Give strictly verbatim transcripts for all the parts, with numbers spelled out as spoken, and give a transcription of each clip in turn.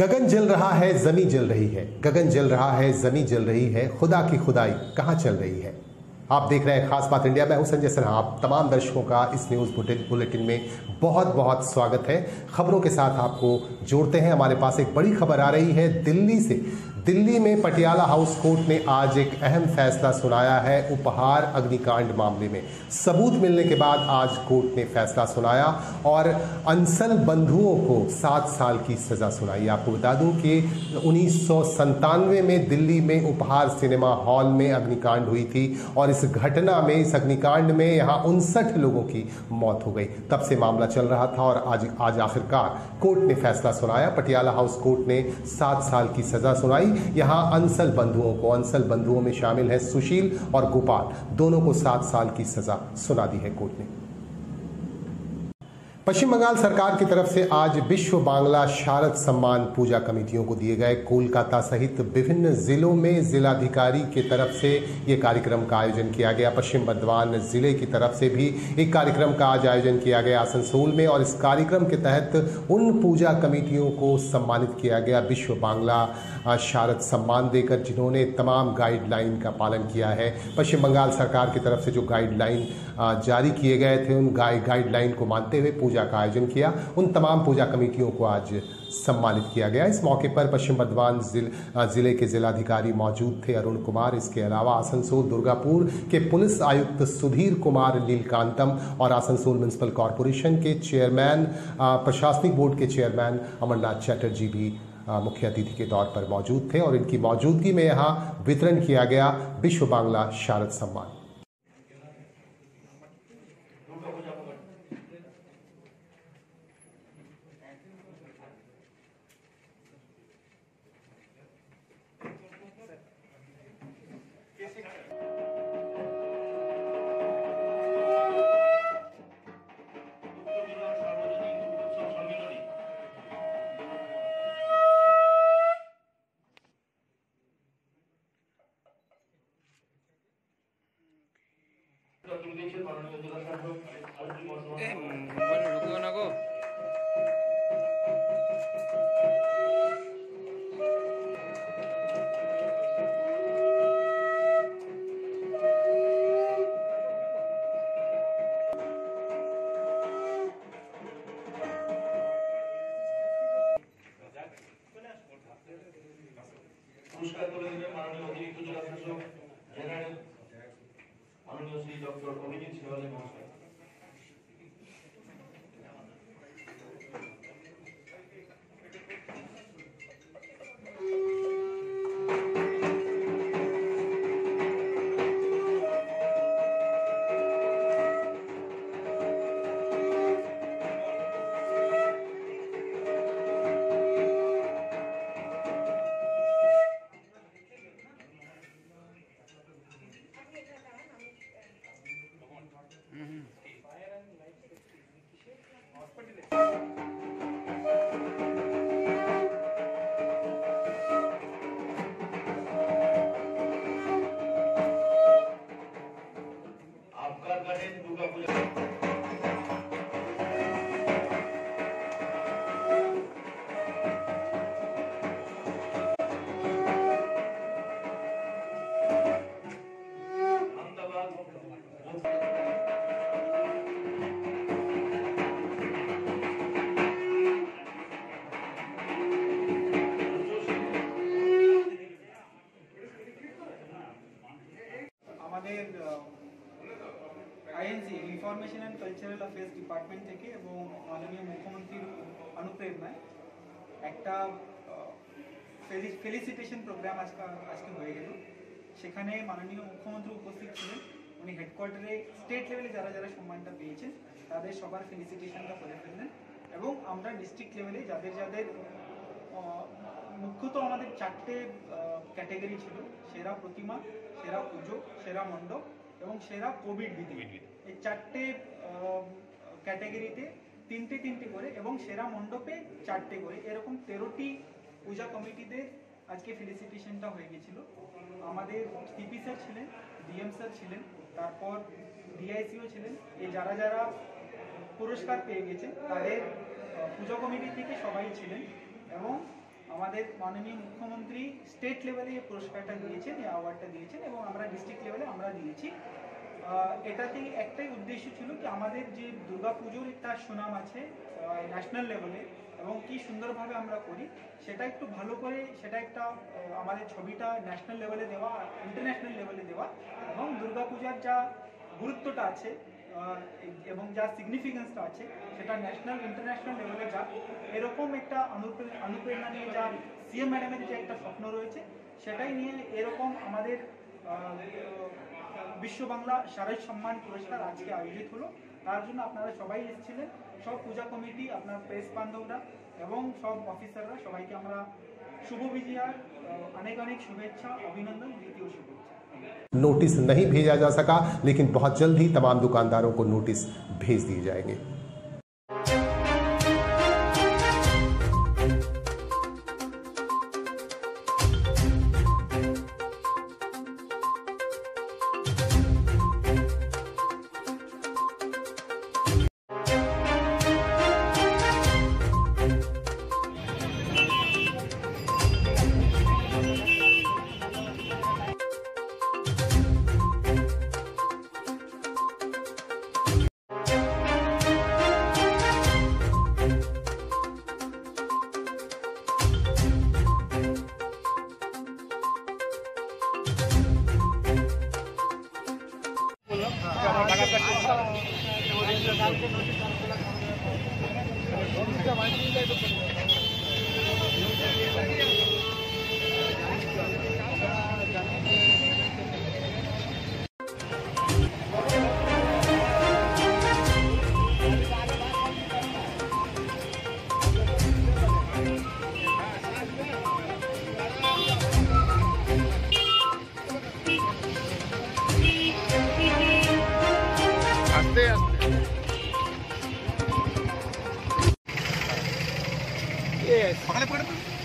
गगन जल रहा है, जमी जल रही है, गगन जल रहा है, जमी जल रही है, खुदा की खुदाई कहाँ चल रही है। आप देख रहे हैं खास बात इंडिया, मैं हूं संजय सिन्हा। आप तमाम दर्शकों का इस न्यूज़ बुलेटिन में बहुत बहुत स्वागत है। खबरों के साथ आपको जोड़ते हैं। हमारे पास एक बड़ी खबर आ रही है दिल्ली से। दिल्ली में पटियाला हाउस कोर्ट ने आज एक अहम फैसला सुनाया है उपहार अग्निकांड मामले में। सबूत मिलने के बाद आज कोर्ट ने फैसला सुनाया और अंशल बंधुओं को सात साल की सज़ा सुनाई। आपको बता दूं कि उन्नीस सौ संतानवे में दिल्ली में उपहार सिनेमा हॉल में अग्निकांड हुई थी और इस घटना में, इस अग्निकांड में यहाँ उनसठ लोगों की मौत हो गई। तब से मामला चल रहा था और आज आज आखिरकार कोर्ट ने फैसला सुनाया। पटियाला हाउस कोर्ट ने सात साल की सज़ा सुनाई यहाँ अंशल बंधुओं को। अंशल बंधुओं में शामिल है सुशील और गोपाल, दोनों को सात साल की सज़ा सुना दी है कोर्ट ने। पश्चिम बंगाल सरकार की तरफ से आज विश्व बांग्ला शारद सम्मान पूजा कमेटियों को दिए गए। कोलकाता सहित विभिन्न जिलों में जिलाधिकारी की तरफ से ये कार्यक्रम का आयोजन किया गया। पश्चिम बर्धमान जिले की तरफ से भी एक कार्यक्रम का आज आयोजन किया गया आसनसोल में और इस कार्यक्रम के तहत उन पूजा कमेटियों को सम्मानित किया गया विश्व बांग्ला शारद सम्मान देकर, जिन्होंने तमाम गाइडलाइन का पालन किया है। पश्चिम बंगाल सरकार की तरफ से जो गाइडलाइन जारी किए गए थे उन गाइडलाइन को मानते हुए पूजा का आयोजन किया। उन तमाम पूजा कमेटियों को आज सम्मानित किया गया। इस मौके पर पश्चिम बर्धमान जिल, जिले के जिलाधिकारी मौजूद थे अरुण कुमार। इसके अलावा आसनसोल दुर्गापुर के पुलिस आयुक्त सुधीर कुमार नीलकांतम और आसनसोल म्युनिसिपल कॉरपोरेशन के चेयरमैन, प्रशासनिक बोर्ड के चेयरमैन अमरनाथ चटर्जी भी मुख्य अतिथि के तौर पर मौजूद थे और इनकी मौजूदगी में यहाँ वितरण किया गया विश्व Bangla Sharad Samman. Information and cultural affairs department থেকে এবং माननीय मुख्यमंत्री अनुप्रेरणाय একটা ফেলিসিটেশন প্রোগ্রাম আজকে আজকে হয়ে গেল। সেখানে माननीय मुख्यमंत्री উপস্থিত ছিলেন। উনি হেডকোয়ার্টারে স্টেট লেভেলে যারা যারা সম্মানটা পেয়েছেন তাদের সবার ফেলিসিটেশনটা করে ফেললেন এবং আমরা ডিস্ট্রিক্ট লেভেলে যাদের যাদের মুখ্যত আমাদের চারটে ক্যাটাগরি ছিল, সেরা প্রতিমা, সেরা পুজো, সেরা মণ্ডপ এবং সেরা কোভিড বিধি, এই চারটে ক্যাটাগরিতে তিনটে তিনটে করে এবং সেরা মণ্ডপে চারটে করে এরকম তেরোটি পূজা কমিটিদের আজকে ফেলিসিটেশনটা হয়ে গেছিলো। আমাদের টিপি স্যার ছিলেন, ডিএম স্যার ছিলেন, তারপর ডিআইসিও ছিলেন। এই যারা যারা পুরস্কার পেয়ে গেছে তাদের পূজা কমিটি থেকে সবাই ছিলেন এবং माननीय मुख्यमंत्री स्टेट लेवले पुरस्कार दिए अवार्ड दिए और डिस्ट्रिक्ट लेवले दिए एटाते एकटाई उद्देश्य छिलो कि आमादेर जे दुर्गा पुजोर एकटा सुनाम आछे नैशनल लेवले एबं कि सुंदरभावे आमरा करी सेटा एकटु भालो करे सेटा एकटा आमादेर छबिटा नैशनल लेवले देवा इंटरनैशनल लेवले देवा एबं दुर्गा पूजार जा गुरुत्वटा आछे एबं जा सिगनिफिकेंसटा आछे सेटा नैशनल इंटरनैशनल लेवले जा एरकम एकटा अनुप्रेरणा निये जा सीएम मैडामेर जे एकटा स्वप्न रयेछे सेटाई निये एरकम आमादेर विश्व बांगला शारद सम्मान पुरस्कार आज के आयोजित हलो तार जन्य आपनारा सबाई एसेछिलेन सब पूजा कमिटी आपनार प्रेस बान्धवरा एवं सब अफिसाररा सबाइके आमरा शुभ विजयार अनेक अनेक शुभेच्छा अभिनंदन द्वितीय शुभेच्छा। नोटिस नहीं भेजा जा सका लेकिन बहुत जल्द ही तमाम दुकानदारों को नोटिस भेज दिए जाएंगे।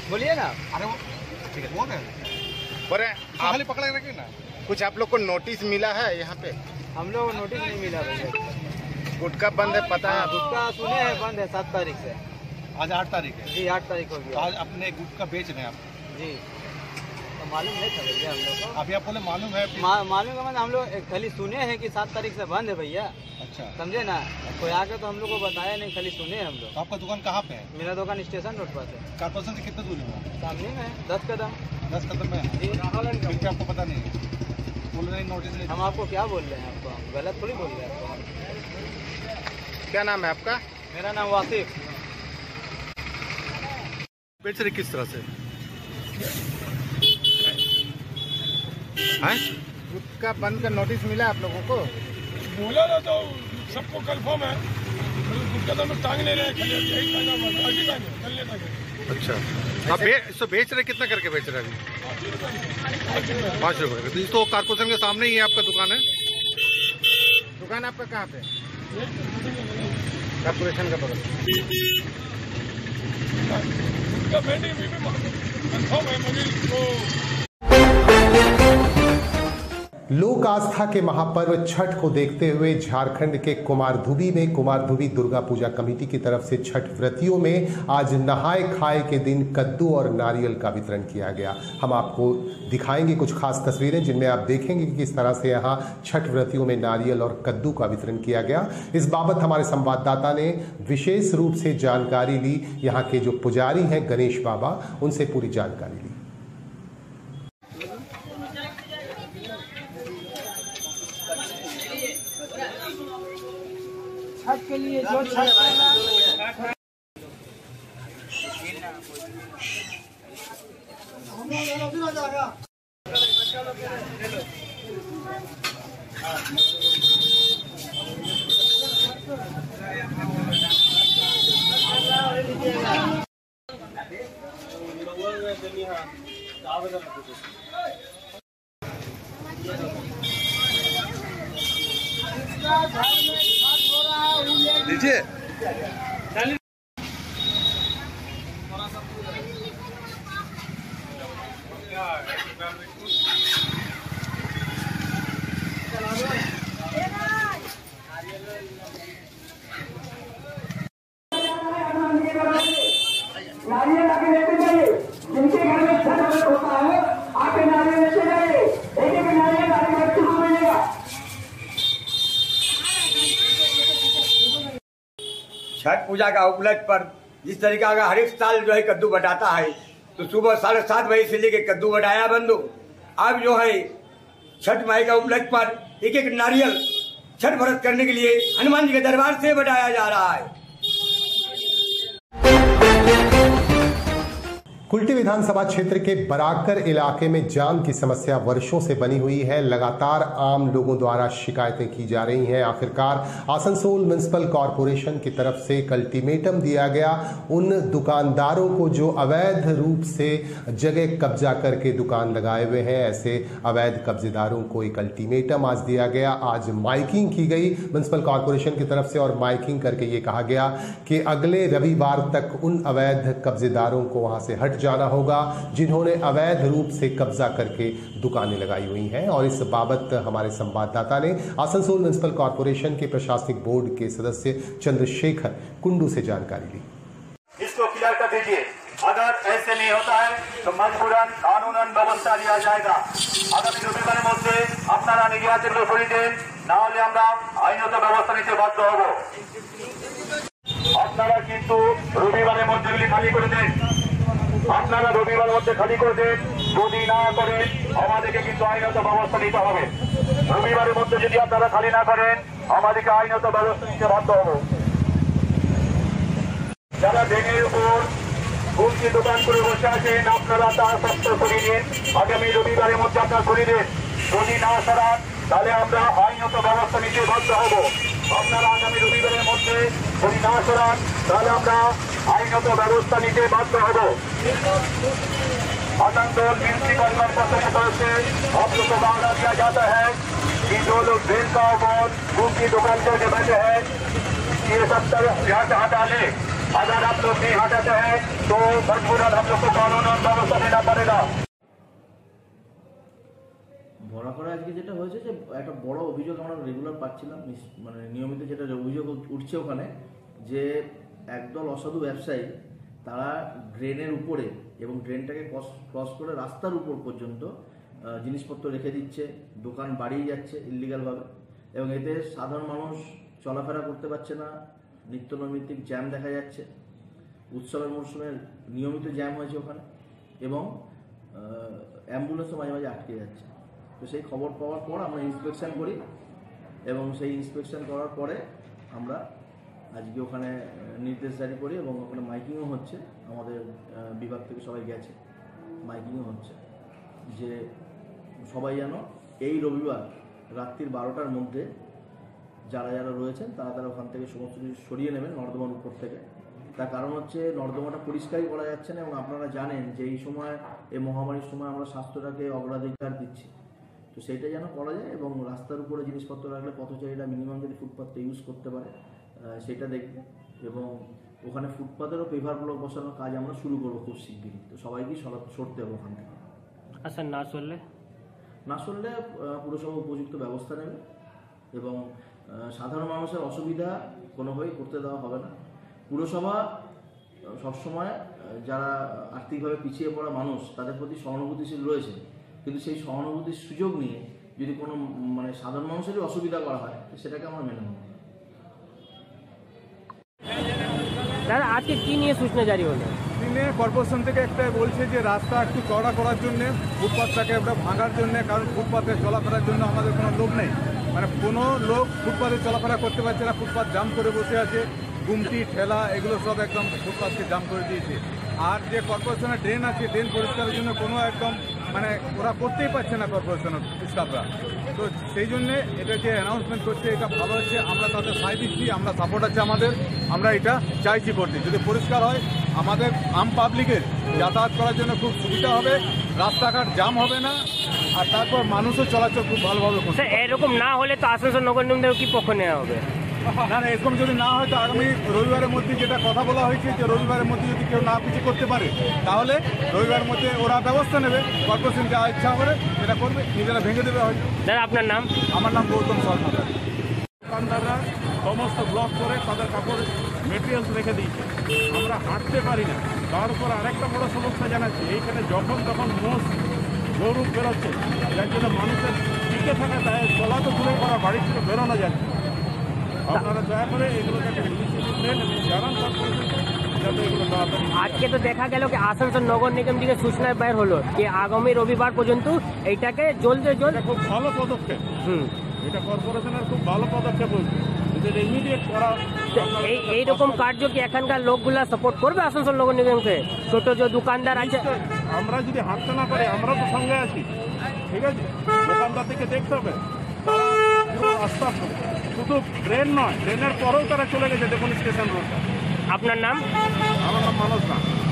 बोलिए ना, अरे वो ठीक है वो ना पर खाली पकड़ के रखिए ना। कुछ आप लोग को नोटिस मिला है यहाँ पे? हम लोग को नोटिस नहीं मिला भाई। गुटका बंद है पता है? गुटका सुने हैं बंद है सात तारीख से। आज आठ तारीख है जी, आठ तारीख हो गई। आज अपने गुटका बेच रहे हैं आप जी? तो मालूम है भैया हम लोग को, अभी आप बोले मालूम है। मालूम है मैंने, हम लोग खाली सुने हैं कि सात तारीख से बंद है भैया। अच्छा समझे ना, कोई आके तो हम लोग को बताया नहीं, खाली सुने हम लोग। आपका दुकान कहाँ पे है? मेरा दुकान स्टेशन रोड पर है। कारपोरेशन से कितना दूर है? सामने में है, दस कदम। दस कदम में है, आपको पता नहीं है? बोल रहे नोटिस नहीं। हम आपको क्या बोल रहे हैं, आपको गलत थोड़ी बोल रहे हैं आपको। क्या नाम है आपका? मेरा नाम वासिफ। बेच रहे किस तरह से? गुटका बंद का नोटिस मिला आप लोगों को? बोला ना तो सबको कन्फर्म है, गुटका तो हम टांग नहीं रहे, यही टांगा टांगे। अच्छा आप इसको बेच रहे कितना करके बेच रहे हैं? पाँच रुपये। तो इसको कारपोरेशन के सामने ही है आपका दुकान है? दुकान आपका कहाँ पे? कारपोरेशन का बगल। कन्फर्म है मुझे। लोक आस्था के महापर्व छठ को देखते हुए झारखंड के कुमारधुबी में कुमारधुबी दुर्गा पूजा कमेटी की तरफ से छठ व्रतियों में आज नहाए खाए के दिन कद्दू और नारियल का वितरण किया गया। हम आपको दिखाएंगे कुछ खास तस्वीरें जिनमें आप देखेंगे कि किस तरह से यहाँ छठ व्रतियों में नारियल और कद्दू का वितरण किया गया। इस बाबत हमारे संवाददाता ने विशेष रूप से जानकारी ली, यहाँ के जो पुजारी हैं गणेश बाबा उनसे पूरी जानकारी ली। छठ के लिए जो छठ लीजिए नारियल छठ पूजा का उपलक्ष्य पर जिस तरीका का हर एक साल जो है कद्दू बटाता है, तो सुबह साढ़े सात बजे से लेकर कद्दू बटाया बंदो। अब जो है छठ माई का उपलक्ष्य पर एक एक नारियल छठ व्रत करने के लिए हनुमान जी के दरबार से बटाया जा रहा है। कुल्टी विधानसभा क्षेत्र के बराकर इलाके में जाम की समस्या वर्षों से बनी हुई है। लगातार आम लोगों द्वारा शिकायतें की जा रही हैं। आखिरकार आसनसोल म्युनिसिपल कॉरपोरेशन की तरफ से अल्टीमेटम दिया गया उन दुकानदारों को जो अवैध रूप से जगह कब्जा करके दुकान लगाए हुए हैं। ऐसे अवैध कब्जेदारों को एक अल्टीमेटम आज दिया गया। आज माइकिंग की गई म्युनिसिपल कॉरपोरेशन की तरफ से और माइकिंग करके ये कहा गया कि अगले रविवार तक उन अवैध कब्जेदारों को वहाँ से हट जाना होगा जिन्होंने अवैध रूप से कब्जा करके दुकानें लगाई हुई हैं। और इस बाबत हमारे संवाददाता ने आसनसोल म्युनिसिपल कॉरपोरेशन के प्रशासनिक बोर्ड के सदस्य चंद्रशेखर कुंडू से जानकारी ली। इसको क्लियर कर दीजिए। अगर ऐसे नहीं होता है तो मजबूरन कानूनन व्यवस्था लिया जाएगा। আগামী রবিবারের মধ্যে আপনারা নির্বাচন কমিটিতে না হলে আমরা আইনত ব্যবস্থা নিতে বাধ্য হব। আপনারা কিন্তু রবিবারের মধ্যে খালি করে দেন। আপনারা রবিবার মধ্যে খালি করে দেন। যদি না করেন আমাদেরকে কিন্তু আইনত ব্যবস্থা নিতে হবে। রবিবারের মধ্যে যদি আপনারা খালি না করেন আমাদেরকে আইনত ব্যবস্থা নিতে বাধ্য হব। যারা ভেঙের উপর ভুলকি দোকান করে বসে আছেন আপনারা তার সত্য সরিয়ে নিন। আগামী রবিবারের মধ্যে আপনারা সরিয়ে দেন। যদি না সরান তাহলে আমরা আইনত ব্যবস্থা নিতে বাধ্য হব। আপনারা আগামী রবিবারের মধ্যে যদি না সরান তাহলে আমরা আইনত ব্যবস্থা নিতে বাধ্য হব। आसनसोल म्यूनिसिपल कॉरपोरेशन की तरफ से आप लोग को वादा दिया जाता है कि जो लोग बेल का और भूख की दुकान करके बैठे हैं ये सब तरफ यहाँ से हटा ले। अगर आप लोग नहीं हटाते हैं तो मजबूरन हम लोग को कानून और व्यवस्था देना पड़ेगा। বরাকর আজকে যেটা হয়েছে যে একটা বড় অভিযোগ আমরা রেগুলার পাচ্ছিলাম, মানে নিয়মিত যেটা অভিযোগ উঠছে ওখানে যে একদল অসাধু ব্যবসায়ী তারা ড্রেনের উপরে এবং ড্রেনটাকে ক্রস ক্রস করে রাস্তার উপর পর্যন্ত জিনিসপত্র রেখে দিচ্ছে, দোকান বাড়িয়ে যাচ্ছে ইলিগালভাবে, এবং এতে সাধারণ মানুষ চলাফেরা করতে পারছে না। নিত্যনৈমিত্তিক জ্যাম দেখা যাচ্ছে। উৎসবের মরশুমে নিয়মিত জ্যাম হয়েছে ওখানে এবং অ্যাম্বুলেন্সও মাঝে মাঝে আটকে যাচ্ছে। তো সেই খবর পাওয়ার পর আমরা ইন্সপেকশান করি এবং সেই ইন্সপেকশান করার পরে আমরা আজকে ওখানে নির্দেশ জারি করি এবং ওখানে মাইকিংও হচ্ছে। আমাদের বিভাগ থেকে সবাই গেছে, মাইকিংও হচ্ছে যে সবাই যেন এই রবিবার রাত্রির বারোটার মধ্যে যারা যারা রয়েছেন তারা তারা ওখান থেকে সমস্ত কিছু সরিয়ে নেবেন নর্দমার উপর থেকে। তার কারণ হচ্ছে নর্দমাটা পরিষ্কারই করা যাচ্ছে না এবং আপনারা জানেন যে এই সময় এই মহামারীর সময় আমরা স্বাস্থ্যটাকে অগ্রাধিকার দিচ্ছি, তো সেইটা যেন করা যায় এবং রাস্তার উপরে জিনিসপত্র রাখলে পথচারীরা মিনিমাম যদি ফুটপাথটা ইউজ করতে পারে সেটা দেখবে এবং ওখানে ফুটপাতেরও পেভার ব্লক বসানোর কাজ আমরা শুরু করবো খুব শিগগিরই। তো সবাইকে সরতে হবে ওখান থেকে। আচ্ছা, না সরলে না সরলে পুরসভা উপযুক্ত ব্যবস্থা নেবে এবং সাধারণ মানুষের অসুবিধা কোনোভাবেই করতে দেওয়া হবে না। পুরসভা সবসময় যারা আর্থিকভাবে পিছিয়ে পড়া মানুষ তাদের প্রতি সহানুভূতিশীল রয়েছে, কিন্তু সেই সহানুভূতির সুযোগ নিয়ে যদি কোনো মানে সাধারণ মানুষেরই অসুবিধা করা হয় সেটাকে আমরা মেনে নেব। দাদা আজকে কী নিয়ে সূচনা জারি হলো? দিনে কর্পোরেশন থেকে একটা বলছে যে রাস্তা একটু চওড়া করার জন্যে, ফুটপাথটাকে একটা ভাঙার জন্যে, কারণ ফুটপাথে চলাফেরার জন্য আমাদের কোনো লোক নেই, মানে কোনো লোক ফুটপাথে চলাফেরা করতে পারছে না। ফুটপাথ জাম করে বসে আছে, গুমটি ঠেলা এগুলো সব একদম ফুটপাথকে জাম করে দিয়েছে। আর যে কর্পোরেশনের ড্রেন আছে ড্রেন পরিষ্কারের জন্য কোনো একদম মানে ওরা করতেই পারছে না কর্পোরেশনের স্টাফরা, তো সেই জন্যে এটা যে অ্যানাউন্সমেন্ট করছে এটা ভালো হচ্ছে। আমরা তাদের সাই দিচ্ছি, আমরা সাপোর্ট আছে আমাদের, আমরা এটা চাইছি করতে। যদি পরিষ্কার হয় আমাদের আম পাবলিকের যাতায়াত করার জন্য খুব সুবিধা হবে, রাস্তাঘাট জাম হবে না আর তারপর মানুষও চলাচল খুব ভালোভাবে করছে। এরকম না হলে তো আসানসোল নগর নিগমের কি পক্ষ নেওয়া হবে? না না, এরকম যদি না হয় তো আগামী রবিবারের মধ্যে যেটা কথা বলা হয়েছে যে রবিবারের মধ্যে যদি কেউ না কিছু করতে পারে তাহলে রবিবারের মধ্যে ওরা ব্যবস্থা নেবে। কর্পোরেশন যা ইচ্ছা করে সেটা করবে, নিজেরা ভেঙে দেবে হয়তো। দাদা আপনার নাম? আমার নাম গৌতম সরকার। দোকানদাররা সমস্ত ব্লক করে তাদের কাপড় মেটেরিয়ালস রেখে দিয়েছে, আমরা হাঁটতে পারি না। তার উপর আরেকটা বড় সমস্যা জানাচ্ছি, এইখানে যখন তখন মোষ গরু বেরোচ্ছে, যার জন্য মানুষের টিকে থাকা দায় চলা তো দূরে করা বাড়ি থেকে বেরোনো যাচ্ছে। আজকে তো দেখা গেল কি আসানসোল নগর নিগম থেকে सूचना বের হলো যে আগামী রবিবার পর্যন্ত এটাকে জলতে জল খুব ভালো পদক্ষেপ। হুম, এটা কর্পোরেশনের খুব ভালো পদক্ষেপ হয়েছে। এটা ইমিডিয়েট করা এই এই রকম কার্য কি এখানকার লোকগুলা সাপোর্ট করবে আসানসোল নগর নিগমকে? ছোট যে দোকানদার আছে আমরা যদি হাতটা না পারি আমরা তো সঙ্গে আছি, ঠিক আছে? দোকানদার থেকে দেখতে হবে রাস্তা শুধু ট্রেন নয়, ট্রেনের পরেও তারা চলে গেছে দেখুন স্টেশন রোড। আপনার নাম? আমার নাম মানস।